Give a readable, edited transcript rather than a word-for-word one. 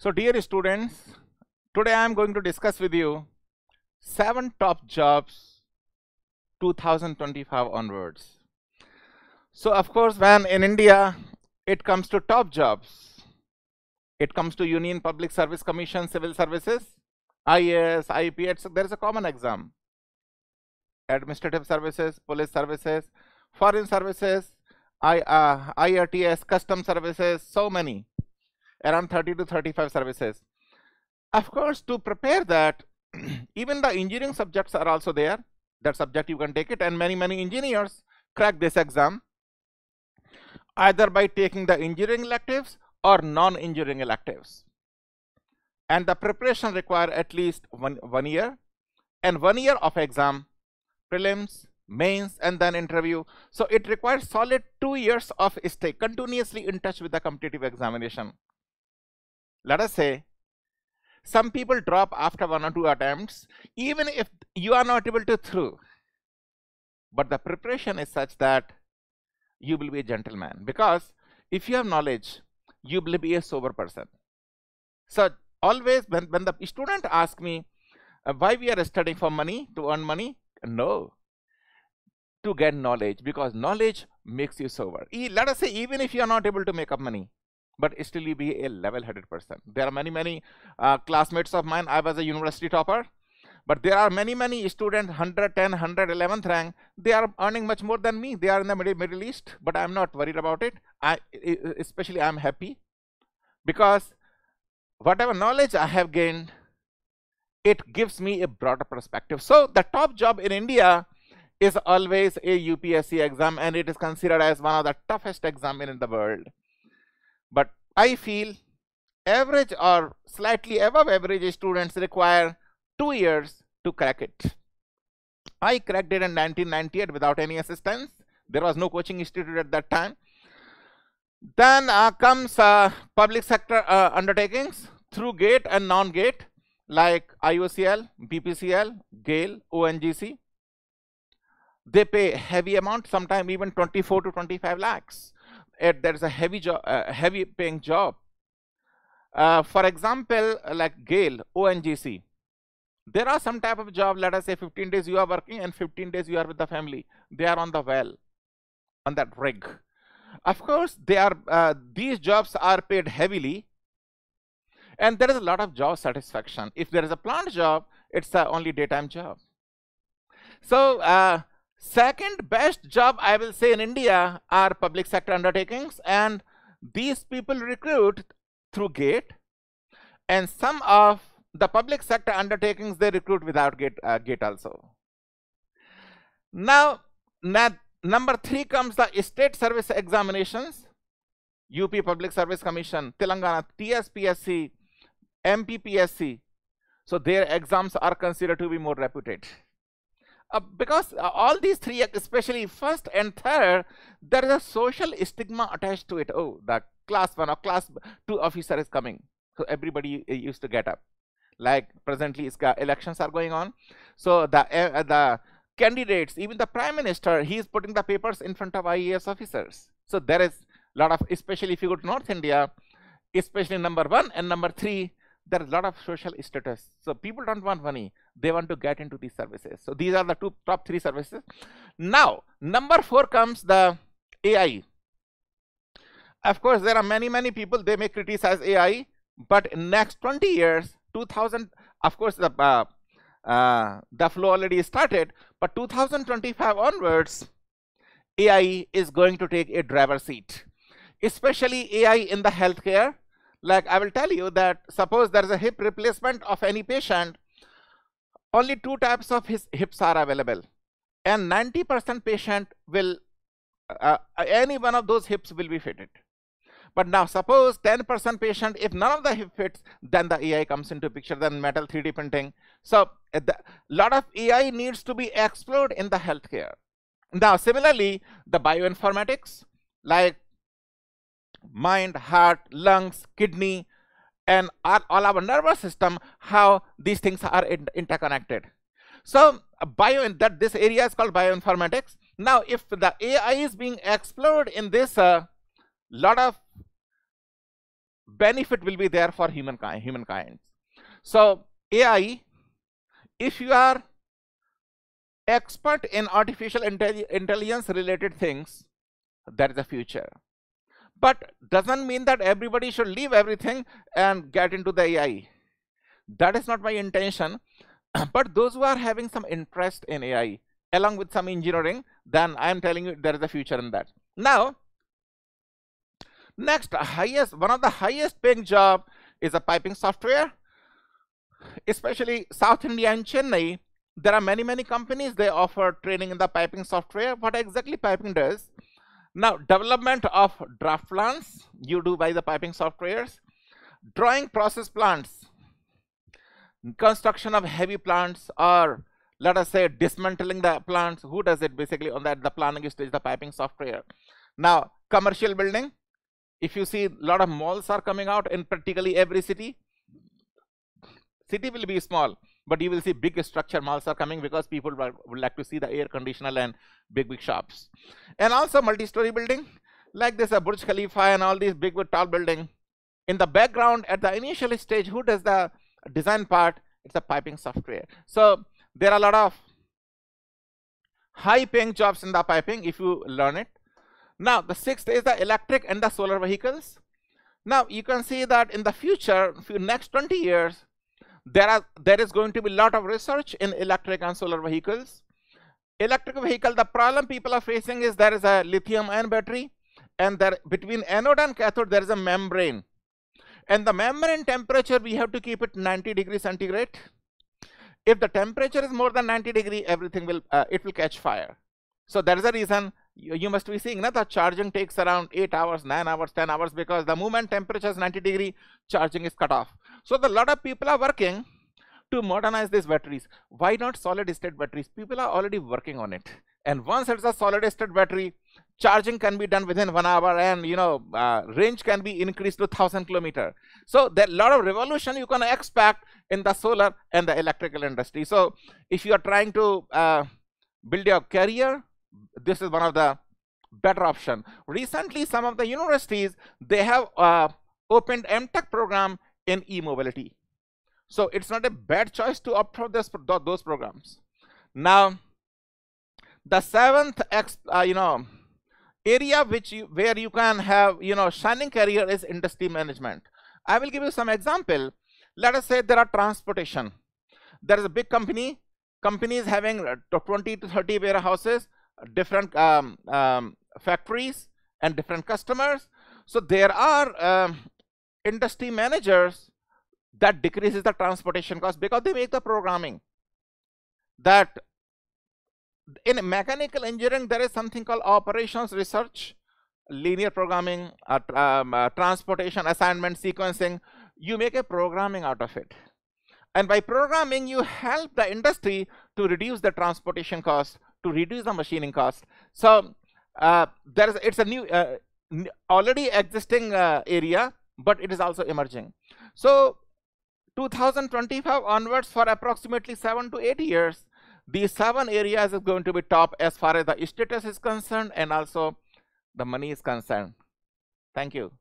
So dear students, today I am going to discuss with you 7 top jobs 2025 onwards. So of course, when in India it comes to top jobs, it comes to Union Public Service Commission, Civil Services, IAS, IPS, so there is a common exam. Administrative Services, Police Services, Foreign Services, IRTS, Custom Services, so many. Around 30 to 35 services. Of course, to prepare that, even the engineering subjects are also there. That subject you can take it, and many engineers crack this exam either by taking the engineering electives or non-engineering electives. And the preparation require at least one year, and 1 year of exam, prelims, mains, and then interview. So it requires solid 2 years of stay continuously in touch with the competitive examination. Let us say some people drop after 1 or 2 attempts, even if you are not able to through, but the preparation is such that you will be a gentleman, because if you have knowledge, you will be a sober person. So always when the student asks me why we are studying for money, to earn money, no, to get knowledge, because knowledge makes you sober. Let us say even if you are not able to make up money, but still you be a level-headed person. There are many classmates of mine. I was a university topper, but there are many students, 110, 111th rank. They are earning much more than me. They are in the Middle East, but I'm not worried about it. Especially I'm happy, because whatever knowledge I have gained, it gives me a broader perspective. So the top job in India is always a UPSC exam, and it is considered as one of the toughest exams in the world. But I feel average or slightly above average students require 2 years to crack it. I cracked it in 1998 without any assistance. There was no coaching institute at that time. Then comes public sector undertakings through GATE and non-GATE, like IOCL, BPCL, GAIL, ONGC. They pay heavy amount, sometimes even 24 to 25 lakhs. There is a heavy paying job. For example, like GAIL, ONGC, there are some type of job, let us say 15 days you are working and 15 days you are with the family. They are on the well, on that rig. Of course, they are, these jobs are paid heavily, and there is a lot of job satisfaction. If there is a plant job, it's only daytime job. So, second best job I will say in India are public sector undertakings, and these people recruit through GATE, and some of the public sector undertakings they recruit without GATE also. Now, number 3 comes the state service examinations, UP Public Service Commission, Telangana, TSPSC, MPPSC. So their exams are considered to be more reputed. Because all these three, especially first and third, there is a social stigma attached to it. Oh, the class 1 or class 2 officer is coming. So everybody used to get up. Like presently, elections are going on. So the candidates, even the prime minister, he is putting the papers in front of IAS officers. So there is a lot of, especially if you go to North India, especially number 1 and number 3, there is a lot of social status. So people don't want money. They want to get into these services. So these are the top 3 services. Now, number 4 comes the AI. Of course, there are many people, they may criticize AI, but in next 20 years, 2000, of course, the flow already started, but 2025 onwards, AI is going to take a driver's seat, especially AI in the healthcare. Like I will tell you that suppose there is a hip replacement of any patient, only 2 types of his hips are available, and 90% patient will, any one of those hips will be fitted. But now suppose 10% patient, if none of the hip fits, then the AI comes into picture, then metal 3D printing. So a lot of AI needs to be explored in the healthcare. Now similarly, the bioinformatics, like mind, heart, lungs, kidney, and all our nervous system, how these things are interconnected. So this area is called bioinformatics. Now if the AI is being explored in this, lot of benefit will be there for humankind. So AI, if you are expert in artificial intelligence related things, that is the future. But doesn't mean that everybody should leave everything and get into the AI. That is not my intention. But those who are having some interest in AI along with some engineering, then I am telling you there is a future in that. Now, next, one of the highest paying job is a piping software, especially South India and Chennai. There are many companies, they offer training in the piping software. What exactly piping does? Now, development of draft plans, you do by the piping softwares, drawing process plants, construction of heavy plants, or let us say dismantling the plants. Who does it basically on that? The planning stage, the piping software. Now, commercial building. If you see, a lot of malls are coming out in practically every city. City will be small, but you will see big structure malls are coming because people would like to see the air conditioner and big shops. And also multi-story building like this, a Burj Khalifa and all these big tall building. In the background at the initial stage, who does the design part? It's a piping software. So there are a lot of high paying jobs in the piping if you learn it. Now the sixth is the electric and the solar vehicles. Now you can see that in the future, next 20 years, there is going to be a lot of research in electric and solar vehicles. Electric vehicle, the problem people are facing is there is a lithium-ion battery, and there between anode and cathode there is a membrane, and the membrane temperature we have to keep it 90 degrees centigrade. If the temperature is more than 90 degrees, everything will it will catch fire. So there is a reason you must be seeing that the charging takes around 8 hours, 9 hours, 10 hours, because the moment temperature is 90 degrees, charging is cut off. So the lot of people are working to modernize these batteries. Why not solid state batteries? People are already working on it. And once it's a solid state battery, charging can be done within 1 hour, and you know, range can be increased to 1,000 kilometers. So there are a lot of revolution you can expect in the solar and the electrical industry. So if you are trying to build your career, this is one of the better option. Recently, some of the universities, they have opened MTech program in e-mobility. So it's not a bad choice to opt for those programs. Now, the seventh area where you can have shining career is industry management. I will give you some example. Let us say there are transportation. There is a big companies having 20 to 30 warehouses, different factories and different customers. So there are industry managers that decreases the transportation cost because they make the programming. That in mechanical engineering there is something called operations research, linear programming, transportation, assignment, sequencing. You make a programming out of it, and by programming you help the industry to reduce the transportation cost, to reduce the machining cost. So it's a new already existing area, but it is also emerging. So 2025 onwards, for approximately 7 to 8 years, these 7 areas is going to be top as far as the status is concerned and also the money is concerned. Thank you.